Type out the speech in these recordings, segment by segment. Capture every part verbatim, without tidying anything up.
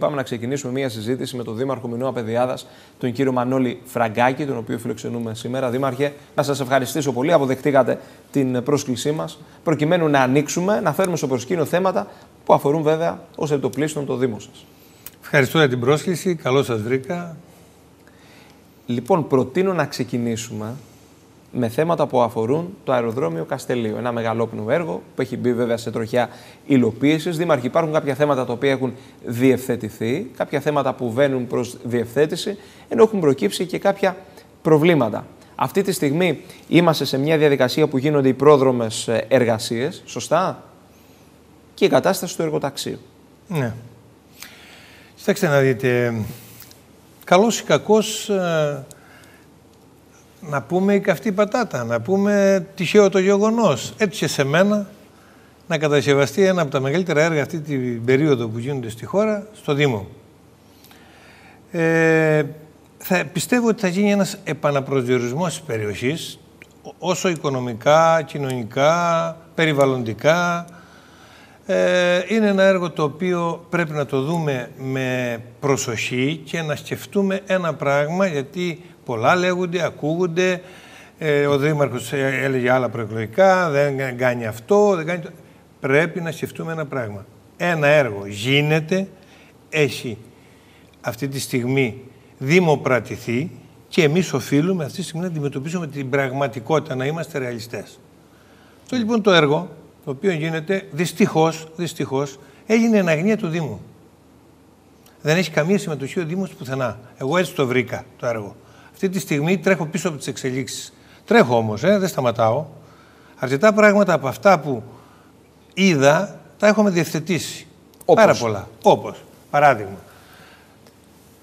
Πάμε να ξεκινήσουμε μια συζήτηση με τον Δήμαρχο Μινώα Πεδιάδας, τον κύριο Μανώλη Φραγκάκη, τον οποίο φιλοξενούμε σήμερα. Δήμαρχε, να σας ευχαριστήσω πολύ. Αποδεχτήκατε την πρόσκλησή μας, προκειμένου να ανοίξουμε, να φέρουμε στο προσκήνιο θέματα που αφορούν βέβαια ως επιτοπλίστων το Δήμο σας. Ευχαριστώ για την πρόσκληση. Καλώς σας βρήκα. Λοιπόν, προτείνω να ξεκινήσουμε με θέματα που αφορούν το αεροδρόμιο Καστελίου. Ένα μεγαλόπνοο έργο που έχει μπει βέβαια σε τροχιά υλοποίησης. Δήμαρχοι, υπάρχουν κάποια θέματα τα οποία έχουν διευθετηθεί, κάποια θέματα που βαίνουν προς διευθέτηση, ενώ έχουν προκύψει και κάποια προβλήματα. Αυτή τη στιγμή είμαστε σε μια διαδικασία που γίνονται οι πρόδρομες εργασίες, σωστά, και η κατάσταση του εργοταξίου. Ναι. Κοιτάξτε να δείτε, καλώς ή κακώς, να πούμε η καυτή πατάτα, να πούμε τυχαίο το γεγονός. Έτυχε σε μένα να κατασκευαστεί ένα από τα μεγαλύτερα έργα αυτή την περίοδο που γίνονται στη χώρα, στο Δήμο. Ε, θα, πιστεύω ότι θα γίνει ένας επαναπροσδιορισμός της περιοχής, όσο οικονομικά, κοινωνικά, περιβαλλοντικά. Ε, είναι ένα έργο το οποίο πρέπει να το δούμε με προσοχή και να σκεφτούμε ένα πράγμα, γιατί πολλά λέγονται, ακούγονται, ε, ο Δήμαρχος έλεγε άλλα προεκλογικά, δεν κάνει αυτό, δεν κάνει το... Πρέπει να σκεφτούμε ένα πράγμα. Ένα έργο γίνεται, έχει αυτή τη στιγμή δημοπρατηθεί και εμείς οφείλουμε αυτή τη στιγμή να αντιμετωπίσουμε την πραγματικότητα, να είμαστε ρεαλιστές. Αυτό λοιπόν το έργο, το οποίο γίνεται, δυστυχώς, δυστυχώς, έγινε εν αγνία του Δήμου. Δεν έχει καμία συμμετοχή ο Δήμος πουθενά. Εγώ έτσι το βρήκα το έργο. Αυτή τη στιγμή τρέχω πίσω από τις εξελίξεις. Τρέχω όμως, ε, δεν σταματάω. Αρκετά πράγματα από αυτά που είδα τα έχουμε διευθετήσει. Όπως. Πάρα πολλά. Όπως, παράδειγμα,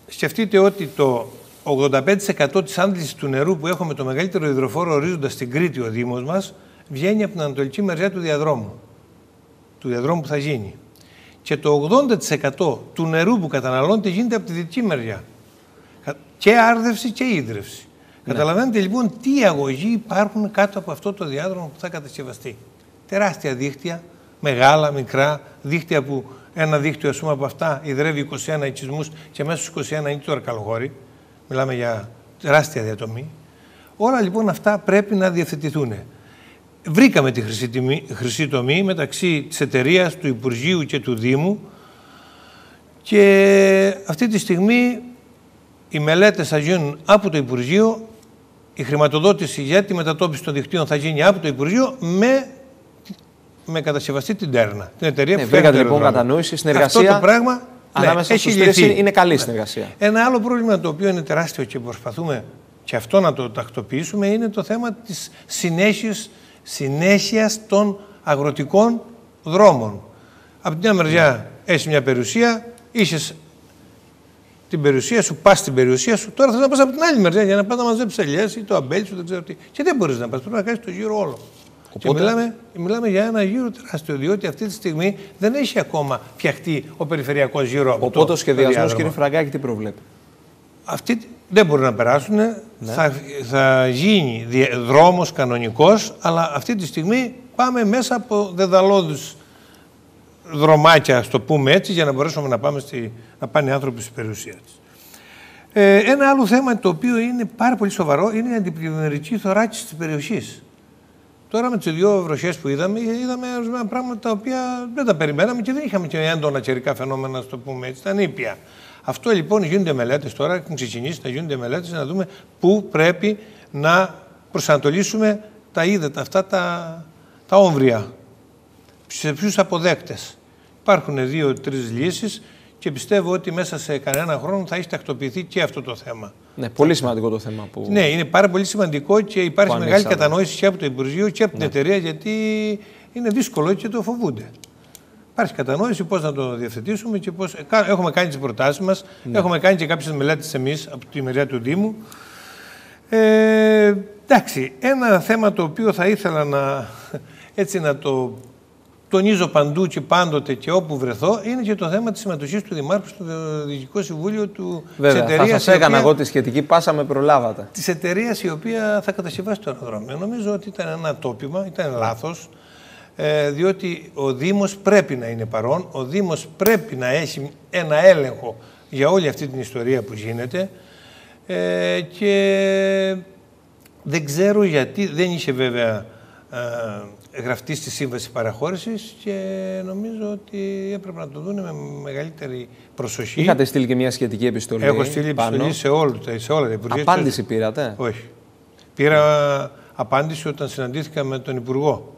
σκεφτείτε ότι το ογδόντα πέντε τοις εκατό της άντλησης του νερού που έχουμε το μεγαλύτερο υδροφόρο ορίζοντα στην Κρήτη ο Δήμος μας βγαίνει από την ανατολική μεριά του διαδρόμου. Του διαδρόμου που θα γίνει. Και το ογδόντα τοις εκατό του νερού που καταναλώνεται γίνεται από τη δυτική μεριά. Και άρδευση και ίδρυυση. Ναι. Καταλαβαίνετε λοιπόν τι αγωγοί υπάρχουν κάτω από αυτό το διάδρομο που θα κατασκευαστεί. Τεράστια δίχτυα, μεγάλα, μικρά, δίχτυα που ένα δίχτυο ας πούμε, από αυτά ιδρεύει είκοσι ένα οικισμούς και μέσα στους είκοσι ένα είναι το Αρκαλοχώρι. Μιλάμε για τεράστια διατομή. Όλα λοιπόν αυτά πρέπει να διευθετηθούν. Βρήκαμε τη χρυσή, τιμή, χρυσή τομή μεταξύ της εταιρείας, του Υπουργείου και του Δήμου και αυτή τη στιγμή οι μελέτες θα γίνουν από το Υπουργείο, η χρηματοδότηση για τη μετατόπιση των δικτύων θα γίνει από το Υπουργείο με, με κατασκευαστή την Τέρνα, την εταιρεία ναι, που φέρνει το λοιπόν κατανόηση, συνεργασία. Αυτό το πράγμα ναι, έχει λυθεί. Είναι καλή συνεργασία. Ένα άλλο πρόβλημα το οποίο είναι τεράστιο και προσπαθούμε και αυτό να το τακτοποιήσουμε είναι το θέμα της συνέχειας, συνέχειας των αγροτικών δρόμων. Από την μια μεριά ναι. Έχει μια περιουσία, είσαι την περιουσία σου, πας στην περιουσία σου, τώρα θες να πας από την άλλη μεριά για να πας να μαζέψεις ελιές ή το αμπέλι σου, δεν ξέρω τι. Και δεν μπορείς να πας, πρέπει να κάνεις το γύρο όλο. Οπότε... Και μιλάμε, μιλάμε για ένα γύρο τεράστιο, διότι αυτή τη στιγμή δεν έχει ακόμα φτιαχτεί ο περιφερειακός γύρο από Οπότε, το, ο σχεδιασμός, κύριε Φραγκάκη, τι προβλέπει. Αυτοί δεν μπορούν να περάσουν, ναι. θα, θα γίνει δρόμος κανονικός, αλλά αυτή τη στιγμή πάμε μέσα από δεδαλώδους δρομάκια, ας το πούμε έτσι, για να μπορέσουμε να, πάμε στη, να πάνε οι άνθρωποι στην περιουσία της. Ε, ένα άλλο θέμα το οποίο είναι πάρα πολύ σοβαρό είναι η αντιπλημμυρική θωράκιση της περιοχής. Τώρα με τις δύο βροχές που είδαμε, είδαμε ορισμένα πράγματα τα οποία δεν τα περιμέναμε και δεν είχαμε και έντονα καιρικά φαινόμενα, ας το πούμε έτσι, ήταν ήπια. Αυτό λοιπόν γίνονται μελέτες τώρα, έχουν ξεκινήσει να γίνονται μελέτες, να δούμε πού πρέπει να προσανατολίσουμε τα είδετα αυτά τα, τα όμβρια. Σε ποιους αποδέκτες. Υπάρχουν δύο-τρεις λύσεις και πιστεύω ότι μέσα σε κανένα χρόνο θα έχει τακτοποιηθεί και αυτό το θέμα. Ναι, πολύ σημαντικό το θέμα που. Ναι, είναι πάρα πολύ σημαντικό και υπάρχει μεγάλη ανοίξαμε. Κατανόηση και από το Υπουργείο και από την ναι. εταιρεία, γιατί είναι δύσκολο και το φοβούνται. Υπάρχει κατανόηση πώς να το διευθετήσουμε και πώς. Έχουμε κάνει τις προτάσεις μας, ναι. έχουμε κάνει και κάποιες μελέτες εμείς από τη μεριά του Δήμου. Ε, εντάξει, ένα θέμα το οποίο θα ήθελα να, έτσι, να το. Τονίζω παντού και πάντοτε και όπου βρεθώ, είναι και το θέμα της συμμετοχής του Δημάρχου στο Διοικητικό Συμβούλιο του της εταιρείας. Θα σας έκανα εγώ τη σχετική πάσα, με προλάβατε. Της εταιρείας η οποία θα κατασκευάσει το αεροδρόμιο. Νομίζω ότι ήταν ένα τόπιμα, ήταν λάθος. ε, διότι ο Δήμος πρέπει να είναι παρόν, ο Δήμος πρέπει να έχει ένα έλεγχο για όλη αυτή την ιστορία που γίνεται ε, και δεν ξέρω γιατί δεν είχε βέβαια ε, γραφτεί στη σύμβαση παραχώρησης και νομίζω ότι έπρεπε να το δουν με μεγαλύτερη προσοχή. Είχατε στείλει και μια σχετική επιστολή. Έχω στείλει πάνω. επιστολή σε, όλου, σε όλα τα υπουργεία. Απάντηση πήρατε? Όχι. Πήρα απάντηση όταν συναντήθηκα με τον Υπουργό.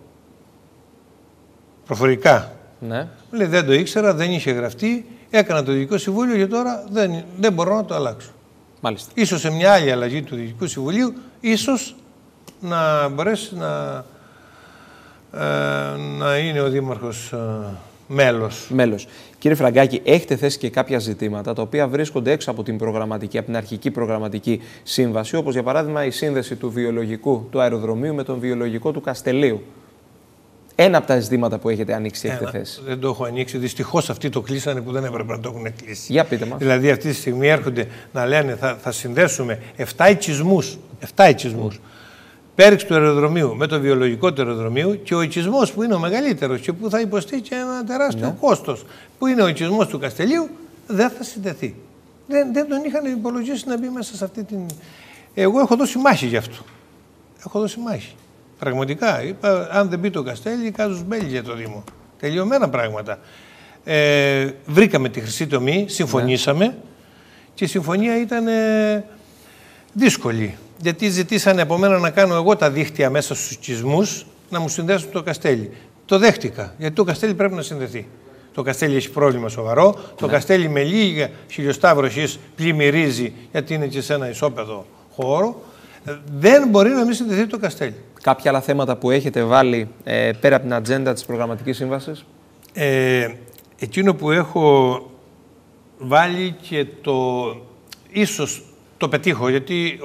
Προφορικά. Ναι. Λέει, δεν το ήξερα, δεν είχε γραφτεί, έκανα το Διοικητικό Συμβούλιο και τώρα δεν, δεν μπορώ να το αλλάξω. Μάλιστα. Ίσως σε μια άλλη αλλαγή του Διοικητικού Συμβουλίου, ίσως να μπορέσει να, ε, να είναι ο Δήμαρχος ε, μέλος. Μέλος. Κύριε Φραγκάκη, έχετε θέσει και κάποια ζητήματα τα οποία βρίσκονται έξω από την προγραμματική, από την αρχική προγραμματική σύμβαση, όπως για παράδειγμα η σύνδεση του βιολογικού του αεροδρομίου με τον βιολογικό του Καστελίου. Ένα από τα ζητήματα που έχετε ανοίξει, έχετε Ένα, θέσει. Δεν το έχω ανοίξει. Δυστυχώς αυτοί το κλείσανε που δεν έπρεπε να το έχουν κλείσει. Για πείτε μας. Δηλαδή, αυτή τη στιγμή έρχονται να λένε θα, θα συνδέσουμε επτά οικισμούς. επτά οικισμούς. Πέριξ του αεροδρομίου με το βιολογικό του αεροδρομίου και ο οικισμός που είναι ο μεγαλύτερος και που θα υποστεί και ένα τεράστιο ναι. κόστος, που είναι ο οικισμός του Καστελίου, δεν θα συνδεθεί. Δεν, δεν τον είχαν υπολογίσει να μπει μέσα σε αυτή την. Εγώ έχω δώσει μάχη γι' αυτό. Έχω δώσει μάχη. Πραγματικά. Είπα, αν δεν μπει το Καστέλλι, κάζους μπέλι για το Δήμο. Τελειωμένα πράγματα. Ε, βρήκαμε τη χρυσή τομή, συμφωνήσαμε ναι. και η συμφωνία ήταν ε, δύσκολη. Γιατί ζητήσανε από μένα να κάνω εγώ τα δίχτυα μέσα στους οικισμούς να μου συνδέσουν το Καστέλλι. Το δέχτηκα, γιατί το Καστέλλι πρέπει να συνδεθεί. Το Καστέλλι έχει πρόβλημα σοβαρό. Ναι. Το Καστέλλι με λίγα χιλιοστά βροχής πλημμυρίζει, γιατί είναι και σε ένα ισόπεδο χώρο. Δεν μπορεί να μην συνδεθεί το Καστέλλι. Κάποια άλλα θέματα που έχετε βάλει ε, πέρα από την ατζέντα της προγραμματικής σύμβασης. Ε, εκείνο που έχω βάλει και το ίσως το πετύχω, γιατί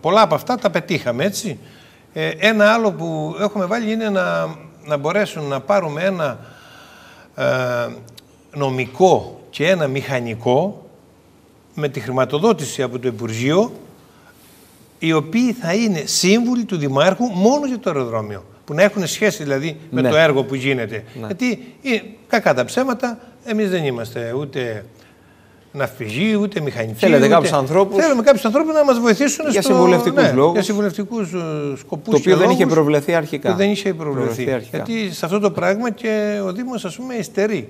πολλά από αυτά τα πετύχαμε, έτσι. Ε, ένα άλλο που έχουμε βάλει είναι να, να μπορέσουν να πάρουμε ένα ε, νομικό και ένα μηχανικό με τη χρηματοδότηση από το Υπουργείο, οι οποίοι θα είναι σύμβουλοι του Δημάρχου μόνο για το αεροδρόμιο. Που να έχουν σχέση δηλαδή με ναι. το έργο που γίνεται. Ναι. Γιατί κακά τα ψέματα, εμείς δεν είμαστε ούτε ναυπηγοί, ούτε μηχανικοί. Θέλετε κάποιους ανθρώπους. Θέλουμε κάποιους ανθρώπους να μας βοηθήσουν για συμβουλευτικούς ναι, λόγους. Για συμβουλευτικούς σκοπούς. Το οποίο δεν είχε προβλεφθεί αρχικά. Δεν είχε προβλεφθεί. προβλεφθεί Γιατί σε αυτό το πράγμα και ο Δήμος, ας πούμε, υστερεί.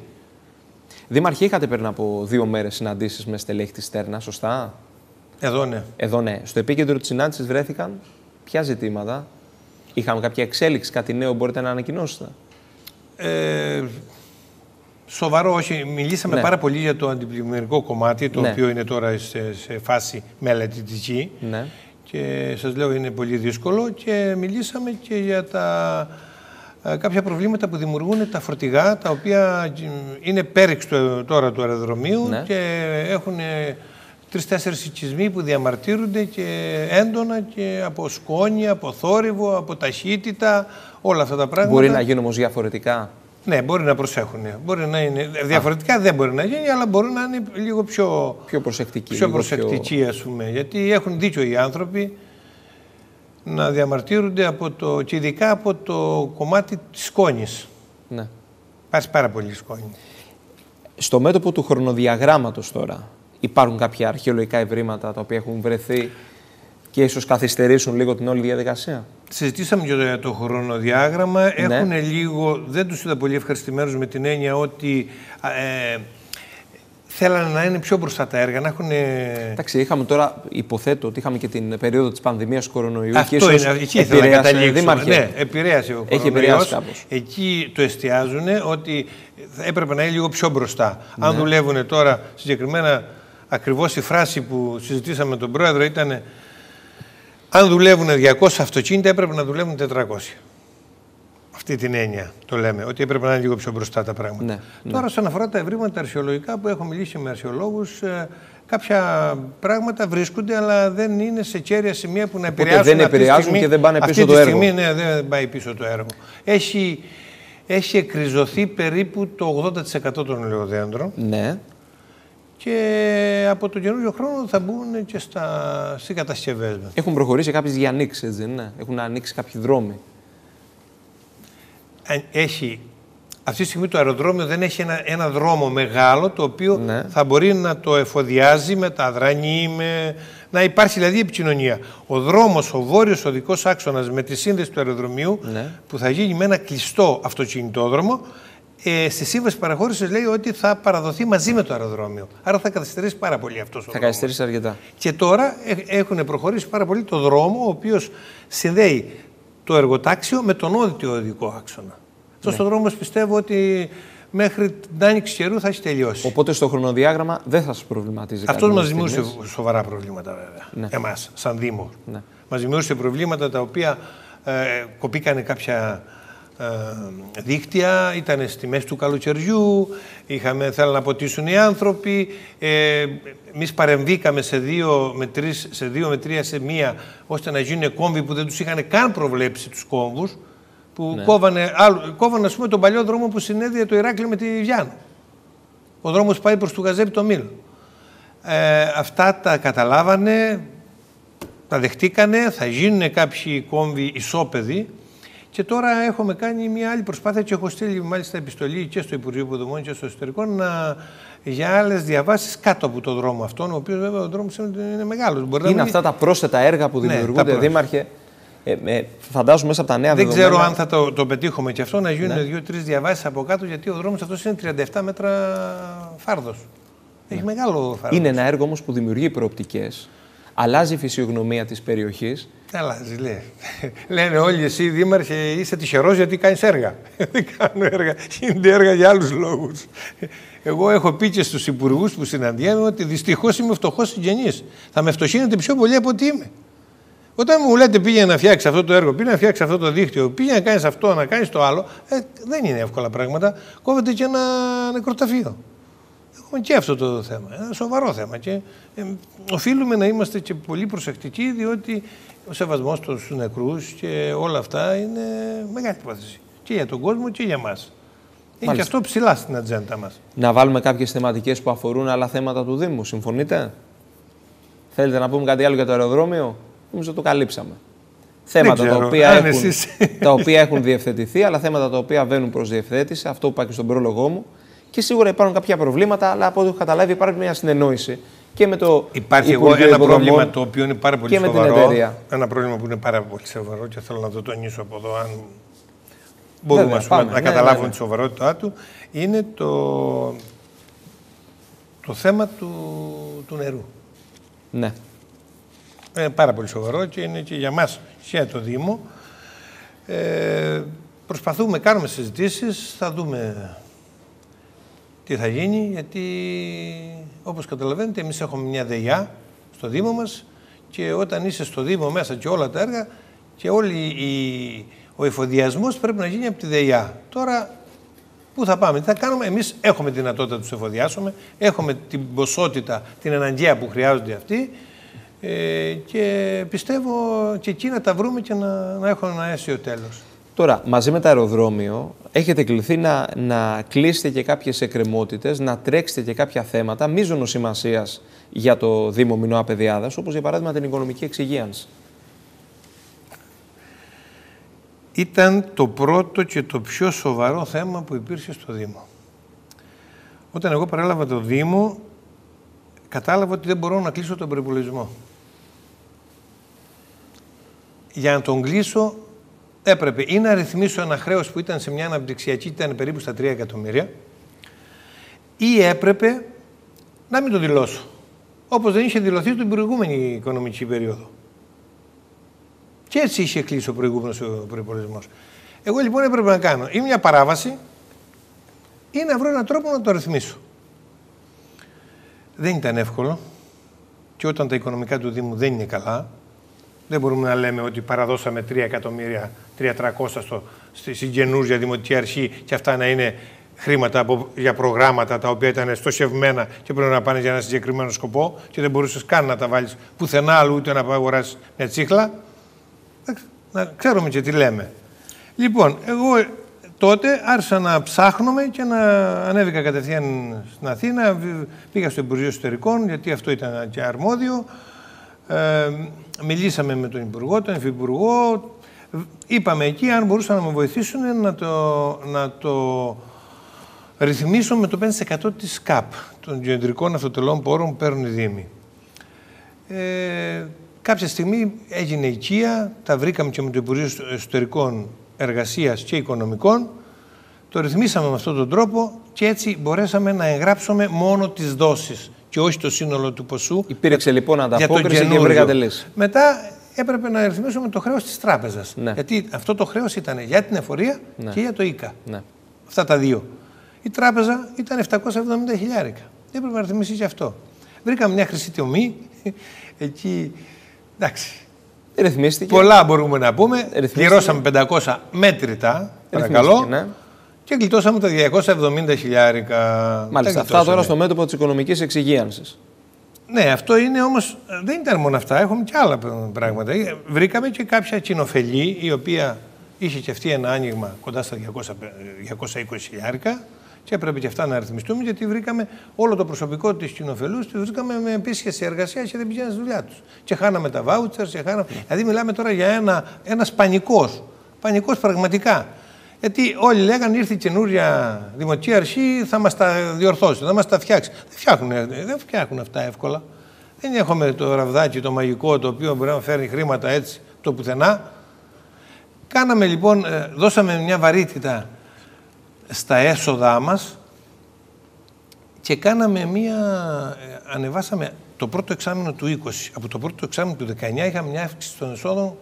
Δήμαρχε, είχατε πριν από δύο μέρες συναντήσεις με στελέχη της Τέρνα, σωστά? Εδώ ναι. Εδώ ναι. Στο επίκεντρο της συνάντησης βρέθηκαν ποια ζητήματα? Είχαμε κάποια εξέλιξη, κάτι νέο μπορείτε να ανακοινώσετε? Ε, σοβαρό, όχι. Μιλήσαμε ναι. πάρα πολύ για το αντιπλημμυρικό κομμάτι, το ναι. οποίο είναι τώρα σε, σε φάση μελετητική. Ναι. Και σας λέω είναι πολύ δύσκολο. Και μιλήσαμε και για τα, κάποια προβλήματα που δημιουργούν τα φορτηγά, τα οποία είναι πέριξ τώρα του αεροδρομίου ναι. και έχουν τρεις-τέσσερις οικισμοί που διαμαρτύρονται και έντονα και από σκόνη, από θόρυβο, από ταχύτητα, όλα αυτά τα πράγματα. Μπορεί να γίνουν όμως διαφορετικά. Ναι, μπορεί να προσέχουν. Μπορεί να είναι... Διαφορετικά Α. δεν μπορεί να γίνει, αλλά μπορεί να είναι λίγο πιο, πιο προσεκτικοί, πιο προσεκτικοί πιο... ας πούμε. Γιατί έχουν δίκιο οι άνθρωποι να διαμαρτύρονται από το... και ειδικά από το κομμάτι της σκόνης. Ναι. Πάση πάρα πολύ σκόνη. Στο μέτωπο του χρονοδιαγράμματος τώρα, υπάρχουν κάποια αρχαιολογικά ευρήματα τα οποία έχουν βρεθεί και ίσως καθυστερήσουν λίγο την όλη διαδικασία? Συζητήσαμε για το χρονοδιάγραμμα. Ναι. Έχουν λίγο, δεν τους είδα πολύ ευχαριστημένους με την έννοια ότι ε, θέλανε να είναι πιο μπροστά τα έργα. Να έχουν... Εντάξει, είχαμε τώρα, υποθέτω ότι είχαμε και την περίοδο της πανδημίας του κορονοϊού. Αυτό και είναι, εκεί ήθελα να καταλήξω. Ναι, επηρέασε ο κορονοϊός. Εκεί το εστιάζουν ότι έπρεπε να είναι λίγο πιο μπροστά. Ναι. Αν δουλεύουν τώρα συγκεκριμένα. Ακριβώς η φράση που συζητήσαμε με τον πρόεδρο ήταν αν δουλεύουν διακόσια αυτοκίνητα έπρεπε να δουλεύουν τετρακόσια. Αυτή την έννοια το λέμε, ότι έπρεπε να είναι λίγο πιο μπροστά τα πράγματα. Ναι, Τώρα, ναι. όσον αφορά τα ευρήματα αρχαιολογικά που έχω μιλήσει με αρχαιολόγους, κάποια πράγματα βρίσκονται, αλλά δεν είναι σε κέρια σημεία που να επηρεάσουν. Δεν επηρεάζουν στιγμή, και δεν πάνε πίσω το έργο. Αυτή τη στιγμή ναι, δεν πάει πίσω το έργο. Έχει, έχει εκριζωθεί περίπου το ογδόντα τοις εκατό των ελαιοδέντρων. Ναι. Και από τον καινούριο χρόνο θα μπουν και στα... στις κατασκευές μας. Έχουν προχωρήσει κάποιες διανοίξεις, δεν είναι? Έχουν ανοίξει κάποιοι δρόμοι. έχει... Αυτή τη στιγμή το αεροδρόμιο δεν έχει ένα, ένα δρόμο μεγάλο το οποίο ναι. θα μπορεί να το εφοδιάζει με τα αδρανή, με... να υπάρχει δηλαδή επικοινωνία. Ο δρόμος, ο βόρειος οδικός άξονας με τη σύνδεση του αεροδρομίου ναι. που θα γίνει με ένα κλειστό αυτοκινητόδρομο, ε, στη σύμβαση παραχώρησης λέει ότι θα παραδοθεί μαζί με το αεροδρόμιο. Άρα θα καθυστερήσει πάρα πολύ αυτός ο δρόμος. Θα καθυστερήσει αρκετά. Και τώρα έχουν προχωρήσει πάρα πολύ το δρόμο ο οποίος συνδέει το εργοτάξιο με τον όδυτο οδικό άξονα. Αυτό ναι. ο δρόμος πιστεύω ότι μέχρι την άνοιξη καιρού θα έχει τελειώσει. Οπότε στο χρονοδιάγραμμα δεν θα σας προβληματίζει. Αυτό μας δημιούργησε σοβαρά προβλήματα, βέβαια. Ναι. Εμάς, σαν Δήμο. Ναι. Μας δημιούργησε προβλήματα τα οποία ε, κοπήκανε κάποια ε, δίκτυα, ήταν στη μέση του καλοκαιριού, είχαμε, θέλαν να ποτίσουν οι άνθρωποι. Ε, Εμείς παρεμβήκαμε σε δύο με τρεις, σε δύο με τρία σημεία ώστε να γίνουν κόμβοι που δεν τους είχαν καν προβλέψει τους κόμβους. Που ναι. κόβανε, κόβανε ας πούμε, τον παλιό δρόμο που συνέδεε το Ηράκλειο με τη Βιάννη. Ο δρόμος πάει προς του Γαζέπι το Μήλο. Ε, αυτά τα καταλάβανε, τα δεχτήκανε, θα γίνουν κάποιοι κόμβοι ισόπεδοι και τώρα έχουμε κάνει μια άλλη προσπάθεια και έχω στείλει μάλιστα επιστολή και στο Υπουργείο Υποδομών και στο Εσωτερικό να, για άλλες διαβάσεις κάτω από τον δρόμο αυτόν, ο οποίος βέβαια ο δρόμος είναι μεγάλος. Μπορεί είναι να μην... αυτά τα πρόσθετα έργα που δημιουργούνται, ναι, Δήμαρχε. Ε, ε, φαντάζομαι μέσα από τα νέα δεν δεδομένα. Δεν ξέρω αν θα το, το πετύχουμε και αυτό, να γίνουν ναι. δύο-τρεις διαβάσεις από κάτω, γιατί ο δρόμος αυτός είναι τριάντα επτά μέτρα φάρδος. Ναι. Έχει μεγάλο φάρδος. Είναι ένα έργο όμως που δημιουργεί προοπτικές. Αλλάζει η φυσιογνωμία της περιοχής. Αλλάζει, λέει. Λένε όλοι, εσύ Δήμαρχε είσαι τυχερός γιατί κάνεις έργα. Δεν κάνω έργα. Γίνονται έργα για άλλους λόγους. Εγώ έχω πει και στους υπουργούς που συναντιέμαι ότι δυστυχώς είμαι φτωχός συγγενής. Θα με φτωχύνετε πιο πολύ από ότι είμαι. Όταν μου λέτε πήγαινε να φτιάξει αυτό το έργο, πήγαινε να φτιάξει αυτό το δίκτυο, πήγαινε να κάνει αυτό, να κάνει το άλλο, ε, δεν είναι εύκολα πράγματα. Κόβεται και ένα νεκροταφείο. Έχουμε και αυτό το θέμα. Ένα σοβαρό θέμα. Και, ε, οφείλουμε να είμαστε και πολύ προσεκτικοί, διότι ο σεβασμός στους νεκρούς και όλα αυτά είναι μεγάλη υπόθεση. Και για τον κόσμο και για εμάς. Είναι και αυτό ψηλά στην ατζέντα μας. Να βάλουμε κάποιες θεματικές που αφορούν άλλα θέματα του Δήμου. Συμφωνείτε? Θέλετε να πούμε κάτι άλλο για το αεροδρόμιο? Νομίζω το καλύψαμε. Θέματα τα οποία, έχουν, τα οποία έχουν διευθετηθεί, αλλά θέματα τα οποία βαίνουν προς διευθέτηση, αυτό που είπα και στον πρόλογό μου. Και σίγουρα υπάρχουν κάποια προβλήματα, αλλά από ό,τι έχω καταλάβει υπάρχει μια συνεννόηση και με το. Υπάρχει εγώ ένα υποδομών, πρόβλημα το οποίο είναι πάρα πολύ σοβαρό. Ένα πρόβλημα που είναι πάρα πολύ σοβαρό και θέλω να το τονίσω από εδώ, αν μπορούμε Βέβαια, ας, πάμε, να ναι, καταλάβουμε ναι, ναι. τη σοβαρότητά του, είναι το, το θέμα του, του νερού. Ναι. Είναι πάρα πολύ σοβαρό και είναι και για μας και για το Δήμο. Ε, προσπαθούμε, κάνουμε συζητήσεις, θα δούμε τι θα γίνει, γιατί όπως καταλαβαίνετε εμείς έχουμε μια ΔΕΙΑ στο Δήμο μας και όταν είσαι στο Δήμο μέσα και όλα τα έργα και όλη η, ο εφοδιασμός πρέπει να γίνει από τη ΔΕΙΑ. Τώρα πού θα πάμε, τι θα κάνουμε, εμείς έχουμε δυνατότητα να τους εφοδιάσουμε, έχουμε την ποσότητα, την αναγκαία που χρειάζονται αυτοί. Ε, και πιστεύω και εκεί να τα βρούμε και να, να έχουμε ένα αίσιο τέλος. Τώρα, μαζί με το αεροδρόμιο, έχετε κληθεί να, να κλείσετε και κάποιες εκκρεμότητες, να τρέξετε και κάποια θέματα μείζωνος σημασίας για το Δήμο Μινώα Πεδιάδας, όπως για παράδειγμα την οικονομική εξυγίανση. Ήταν το πρώτο και το πιο σοβαρό θέμα που υπήρχε στο Δήμο. Όταν εγώ παρέλαβα το Δήμο, κατάλαβα ότι δεν μπορώ να κλείσω τον προϋπολογισμό. Για να τον κλείσω έπρεπε ή να ρυθμίσω ένα χρέος που ήταν σε μια αναπτυξιακή, ήταν περίπου στα τρία εκατομμύρια, ή έπρεπε να μην το δηλώσω, όπως δεν είχε δηλωθεί την προηγούμενη οικονομική περίοδο. Και έτσι είχε κλείσει ο προηγούμενος προϋπολογισμός. Εγώ λοιπόν έπρεπε να κάνω ή μια παράβαση ή να βρω έναν τρόπο να το ρυθμίσω. Δεν ήταν εύκολο και όταν τα οικονομικά του Δήμου δεν είναι καλά, δεν μπορούμε να λέμε ότι παραδώσαμε τρία εκατομμύρια, τριακόσια στην καινούργια Δημοτική Αρχή και αυτά να είναι χρήματα από, για προγράμματα τα οποία ήταν στοχευμένα και πρέπει να πάνε για ένα συγκεκριμένο σκοπό και δεν μπορούσες καν να τα βάλεις πουθενά αλλού ούτε να αγοράσεις μια τσίχλα. Να ξέρουμε και τι λέμε. Λοιπόν, εγώ τότε άρχισα να ψάχνουμε και να ανέβηκα κατευθείαν στην Αθήνα. Πήγα στο Υπουργείο Εσωτερικών, γιατί αυτό ήταν και αρμόδιο. Ε, μιλήσαμε με τον Υπουργό, τον Υφυπουργό. Είπαμε εκεί, αν μπορούσαν να με βοηθήσουν, να το, να το ρυθμίσω με το πέντε τοις εκατό της ΚΑΠ, των κεντρικών αυτοτελών πόρων που παίρνουν οι Δήμοι. Ε, κάποια στιγμή έγινε οικία, τα βρήκαμε και με το Υπουργείο Εσωτερικών Εργασίας και Οικονομικών, το ρυθμίσαμε με αυτόν τον τρόπο και έτσι μπορέσαμε να εγγράψουμε μόνο τις δόσεις και όχι το σύνολο του ποσού. Υπήρξε λοιπόν ανταπόκριση και βρήκατε λύση. Μετά έπρεπε να ρυθμίσουμε το χρέος της τράπεζας. Ναι. Γιατί αυτό το χρέος ήταν για την εφορία, ναι, και για το ΙΚΑ. Ναι. Αυτά τα δύο. Η τράπεζα ήταν επτακόσια εβδομήντα χιλιάρικα. Δεν έπρεπε να ρυθμίσει και αυτό. Βρήκαμε μια χρυσή τομή. Εκεί. Εντάξει. Ρυθμίστηκε. Πολλά μπορούμε να πούμε. Πληρώσαμε πεντακόσια μέτρητα. Παρακαλώ. Ναι. Και γλιτώσαμε τα διακόσια εβδομήντα χιλιάρικα. Μάλιστα. Αυτά τώρα στο μέτωπο της οικονομικής εξυγίανσης. Ναι, αυτό είναι όμως. Δεν ήταν μόνο αυτά. Έχουμε και άλλα πράγματα. Βρήκαμε και κάποια κοινοφελή η οποία είχε και αυτή ένα άνοιγμα κοντά στα διακόσια είκοσι χιλιάρικα. Και έπρεπε και αυτά να αριθμιστούμε, γιατί βρήκαμε όλο το προσωπικό τη κοινοφελού, τη βρήκαμε με επίσκεψη εργασία και δεν πηγαίνανε στη δουλειά του. Και χάναμε τα βάουτσερ, και χάναμε. Δηλαδή, μιλάμε τώρα για ένα ένας πανικός. Πανικός πραγματικά. Γιατί όλοι λέγανε ήρθε η καινούρια δημοτική αρχή, θα μας τα διορθώσει, θα μας τα φτιάξει. Δεν φτιάχνουν, δεν φτιάχνουν αυτά εύκολα. Δεν έχουμε το ραβδάκι το μαγικό το οποίο μπορεί να φέρει χρήματα έτσι το πουθενά. Κάναμε λοιπόν, δώσαμε μια βαρύτητα στα έσοδά μας και κάναμε μία, ανεβάσαμε το πρώτο εξάμηνο του είκοσι. Από το πρώτο εξάμηνο του δεκαεννιά είχαμε μια αύξηση των εσόδων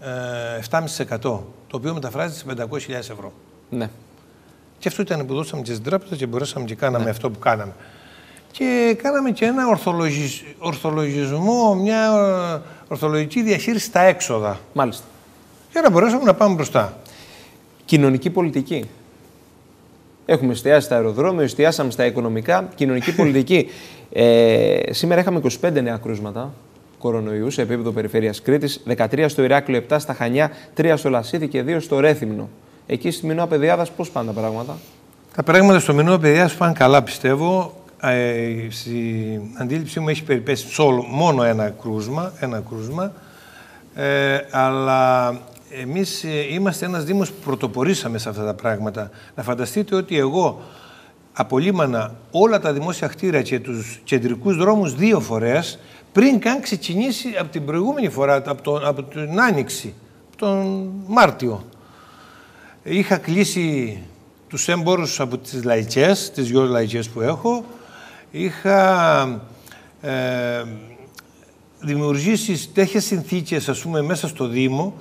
επτά κόμμα πέντε τοις εκατό, το οποίο μεταφράζεται σε πεντακόσιες χιλιάδες ευρώ. Ναι. Και αυτό ήταν που δώσαμε και στην τράπεζα και μπορέσαμε και κάναμε, ναι, αυτό που κάναμε. Και κάναμε και ένα ορθολογισ... ορθολογισμό, μια ορθολογική διαχείριση στα έξοδα. Μάλιστα. Για να μπορέσαμε να πάμε μπροστά. Κοινωνική πολιτική. Έχουμε εστιάσει στα αεροδρόμια, εστιάσαμε στα οικονομικά, κοινωνική πολιτική. Ε, σήμερα είχαμε είκοσι πέντε νέα κρούσματα κορονοϊού σε επίπεδο περιφέρειας Κρήτης, δεκατρία στο Ηράκλειο, επτά στα Χανιά, τρία στο Λασίθι και δύο στο Ρέθυμνο. Εκεί στη Μινώα Πεδιάδας πώς πάνε τα πράγματα? Τα πράγματα στο Μινώα Πεδιάδας πάνε καλά, πιστεύω. Ε, στην αντίληψή μου έχει περιπέσει μόνο ένα κρούσμα. Ένα κρούσμα. Ε, αλλά... Εμείς είμαστε ένας Δήμος που πρωτοπορήσαμε σε αυτά τα πράγματα. Να φανταστείτε ότι εγώ απολύμανα όλα τα δημόσια κτίρια και τους κεντρικούς δρόμους δύο φορές πριν καν ξεκινήσει από την προηγούμενη φορά, από, το, από την Άνοιξη, από τον Μάρτιο. Είχα κλείσει τους έμπορους από τις λαϊκές, τις δυο λαϊκές που έχω. Είχα... Ε, δημιουργήσει τέτοιες συνθήκες, ας πούμε, μέσα στο Δήμο,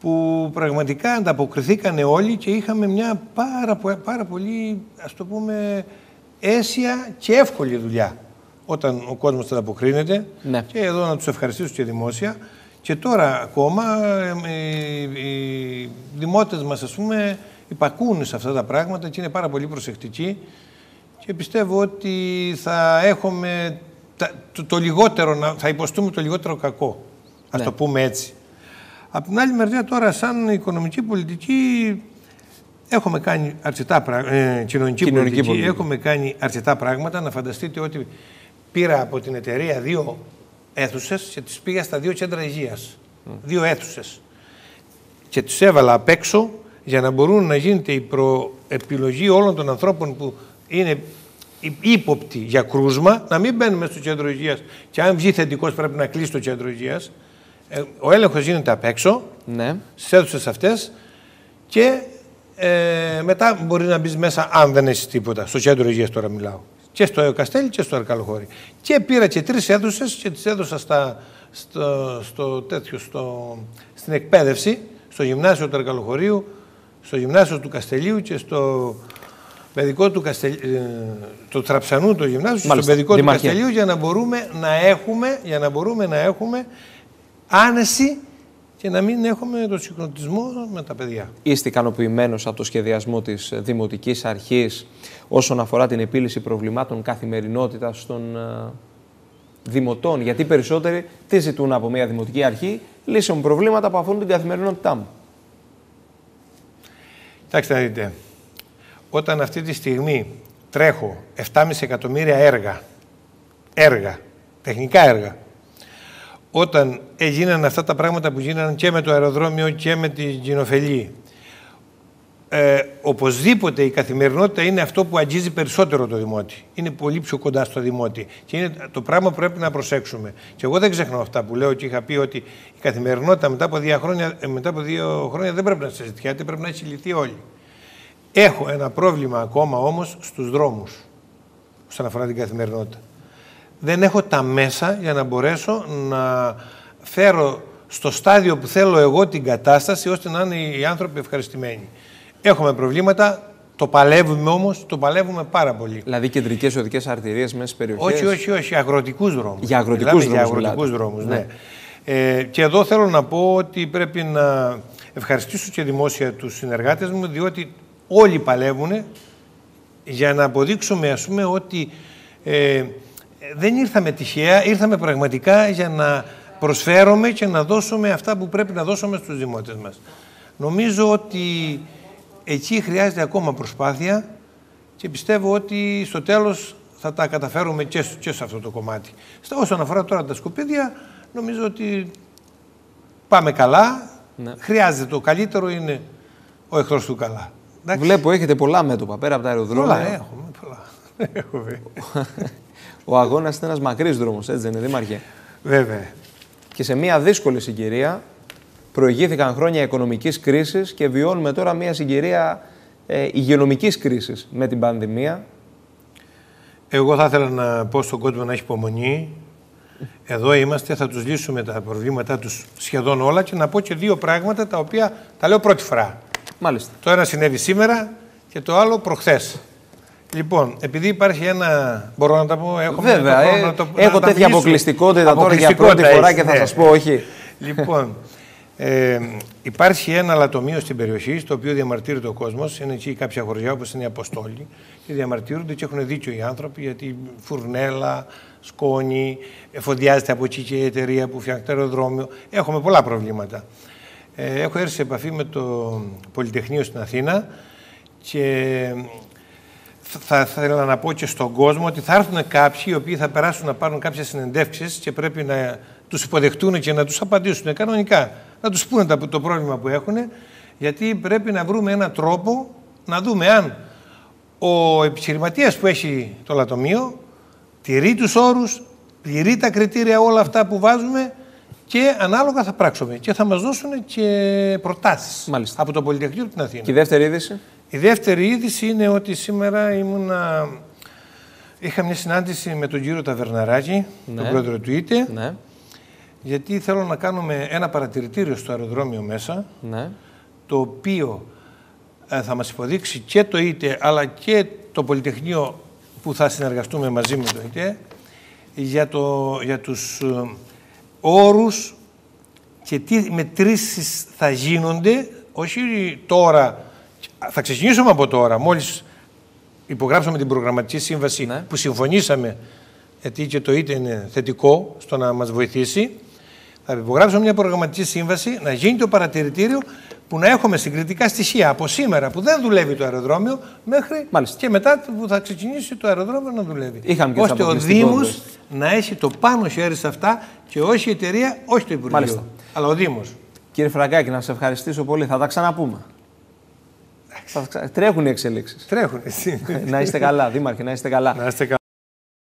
που πραγματικά ανταποκριθήκανε όλοι και είχαμε μια πάρα, πάρα πολύ, ας το πούμε, αίσια και εύκολη δουλειά όταν ο κόσμος ανταποκρίνεται. Ναι. Και εδώ να τους ευχαριστήσω και δημόσια. Και τώρα ακόμα οι δημότες μας, ας πούμε, υπακούν σε αυτά τα πράγματα και είναι πάρα πολύ προσεκτικοί και πιστεύω ότι θα έχουμε το, το λιγότερο, θα υποστούμε το λιγότερο κακό, ας, ναι, το πούμε έτσι. Απ' την άλλη μεριά τώρα, σαν οικονομική πολιτική, έχουμε κάνει αρκετά πράγματα, ε, κοινωνική, κοινωνική πολιτική, πολιτική, έχουμε κάνει αρκετά πράγματα. Να φανταστείτε ότι πήρα από την εταιρεία δύο αίθουσες και τις πήγα στα δύο κέντρα υγείας. Mm. Δύο αίθουσες. Και τις έβαλα απ' έξω για να μπορούν να γίνεται η προεπιλογή όλων των ανθρώπων που είναι ύποπτοι για κρούσμα, να μην μπαίνουμε στο κέντρο υγείας και αν βγει θετικός πρέπει να κλείσει το κέντρο υγείας. Ο έλεγχος γίνεται απ' έξω, ναι, στις αίθουσες αυτές και ε, μετά μπορεί να μπει μέσα αν δεν έχει τίποτα. Στο κέντρο υγείας τώρα μιλάω. Και στο Καστέλλι και στο Αρκαλοχώρι. Και πήρα και τρεις αίθουσες και τις έδωσα στα, στο, στο τέτοιο, στο, στην εκπαίδευση, στο γυμνάσιο του Αρκαλοχωρίου, στο γυμνάσιο του Καστελίου και στο παιδικό του Καστελίου, το Τραψανού το γυμνάσιο, μάλιστα, στο παιδικό δημαρχία του Καστελίου, για να μπορούμε να έχουμε, για να μπορούμε να έχουμε άνεση και να μην έχουμε τον συγχρονισμό με τα παιδιά. Είστε ικανοποιημένος από το σχεδιασμό της Δημοτικής Αρχής όσον αφορά την επίλυση προβλημάτων καθημερινότητας των uh, δημοτών? Γιατί περισσότεροι τι ζητούν από μια Δημοτική Αρχή? Λύσεων προβλήματα που αφορούν την καθημερινότητά μου. Κοιτάξτε να δείτε. Όταν αυτή τη στιγμή τρέχω επτά κόμμα πέντε εκατομμύρια έργα, έργα, τεχνικά έργα, όταν έγιναν αυτά τα πράγματα που γίνανε και με το αεροδρόμιο και με την Κοινοφελή, ε, οπωσδήποτε η καθημερινότητα είναι αυτό που αγγίζει περισσότερο το δημότη. Είναι πολύ πιο κοντά στο δημότη. Και είναι το πράγμα που πρέπει να προσέξουμε. Και εγώ δεν ξεχνώ αυτά που λέω και είχα πει ότι η καθημερινότητα μετά από δύο χρόνια, μετά από δύο χρόνια δεν πρέπει να συζητιάται, πρέπει να έχει λυθεί όλοι. Έχω ένα πρόβλημα ακόμα όμως στους δρόμους, όσον αφορά την καθημερινότητα. Δεν έχω τα μέσα για να μπορέσω να φέρω στο στάδιο που θέλω εγώ την κατάσταση, ώστε να είναι οι άνθρωποι ευχαριστημένοι. Έχουμε προβλήματα, το παλεύουμε όμως, το παλεύουμε πάρα πολύ. Δηλαδή κεντρικές οδικές αρτηρίες μέσα στις περιοχές. Όχι, όχι, όχι, αγροτικούς δρόμους. Για αγροτικούς δρόμους. Για αγροτικούς δρόμους, ναι. Ε, και εδώ θέλω να πω ότι πρέπει να ευχαριστήσω και δημόσια τους συνεργάτες μου, διότι όλοι παλεύουν για να αποδείξουμε, ας πούμε, ότι ε, δεν ήρθαμε τυχαία, ήρθαμε πραγματικά για να προσφέρουμε και να δώσουμε αυτά που πρέπει να δώσουμε στους δημότες μας. Νομίζω ότι εκεί χρειάζεται ακόμα προσπάθεια και πιστεύω ότι στο τέλος θα τα καταφέρουμε και, και σε αυτό το κομμάτι. Στα όσον αφορά τώρα τα σκουπίδια, νομίζω ότι πάμε καλά, ναι. Χρειάζεται το καλύτερο, είναι ο εχθρός του καλά. Εντάξει. Βλέπω έχετε πολλά μέτωπα πέρα από τα αεροδρόμια. Πολλά έχουμε, πολλά. Έχουμε. Ο αγώνας είναι ένας μακρύς δρόμος, έτσι δεν είναι, Δήμαρχε? Βέβαια. Και σε μια δύσκολη συγκυρία προηγήθηκαν χρόνια οικονομικής κρίσης και βιώνουμε τώρα μια συγκυρία ε, υγειονομικής κρίσης με την πανδημία. Εγώ θα ήθελα να πω στον κόσμο να έχει υπομονή. Εδώ είμαστε, θα τους λύσουμε τα προβλήματά τους σχεδόν όλα και να πω και δύο πράγματα τα οποία τα λέω πρώτη φορά. Μάλιστα. Το ένα συνέβη σήμερα και το άλλο προχθές. Λοιπόν, επειδή υπάρχει ένα. Μπορώ να τα πω. Βέβαια, το ε, να το, έχω να τέτοια αποκλειστικότητα τώρα για πρώτη φορά και θα ναι. σας πω όχι. Λοιπόν, ε, υπάρχει ένα λατομείο στην περιοχή στο οποίο διαμαρτύρεται ο κόσμος. Είναι εκεί κάποια χωριά όπως είναι η Αποστόλη. Και διαμαρτύρονται και έχουν δίκιο οι άνθρωποι γιατί φουρνέλα, σκόνη, εφοδιάζεται από εκεί και η εταιρεία που φτιάχνει το αεροδρόμιο. Έχουμε πολλά προβλήματα. Ε, έχω έρθει σε επαφή με το Πολυτεχνείο στην Αθήνα και θα ήθελα να πω και στον κόσμο ότι θα έρθουν κάποιοι οι οποίοι θα περάσουν να πάρουν κάποιες συνεντεύξεις και πρέπει να τους υποδεχτούν και να τους απαντήσουν κανονικά. Να τους πούνε το πρόβλημα που έχουν, γιατί πρέπει να βρούμε έναν τρόπο να δούμε αν ο επιχειρηματίας που έχει το λατομείο τηρεί τους όρους, πληρεί τα κριτήρια όλα αυτά που βάζουμε και ανάλογα θα πράξουμε και θα μας δώσουν και προτάσεις. Μάλιστα. Από το Πολυτεχνείο την Αθήνα. Και η δεύτερη είδηση. Η δεύτερη είδηση είναι ότι σήμερα ήμουνα... είχα μια συνάντηση με τον κύριο Ταβερναράκη, ναι. τον πρόεδρο του ΙΤΕ, ναι. γιατί θέλω να κάνουμε ένα παρατηρητήριο στο αεροδρόμιο μέσα, ναι. το οποίο ε, θα μας υποδείξει και το ΙΤΕ αλλά και το Πολυτεχνείο που θα συνεργαστούμε μαζί με το ΙΤΕ για, το, για τους ε, όρους και τι μετρήσεις θα γίνονται, όχι τώρα... Θα ξεκινήσουμε από τώρα, μόλις υπογράψαμε την προγραμματική σύμβαση ναι. που συμφωνήσαμε, γιατί και το ΙΤΕ είναι θετικό στο να μας βοηθήσει. Θα υπογράψουμε μια προγραμματική σύμβαση, να γίνει το παρατηρητήριο που να έχουμε συγκριτικά στοιχεία από σήμερα που δεν δουλεύει το αεροδρόμιο μέχρι Μάλιστα. και μετά που θα ξεκινήσει το αεροδρόμιο να δουλεύει. Είχαμε ώστε ο Δήμος να έχει το πάνω χέρι σε αυτά και όχι η εταιρεία, όχι το Υπουργείο. Μάλιστα. Αλλά ο Δήμος. Κύριε Φραγκάκη, να σας ευχαριστήσω πολύ. Θα τα ξαναπούμε. Τρέχουν οι εξελίξεις. Τρέχουν. Να είστε καλά, Δήμαρχε, να είστε καλά. Να είστε καλά.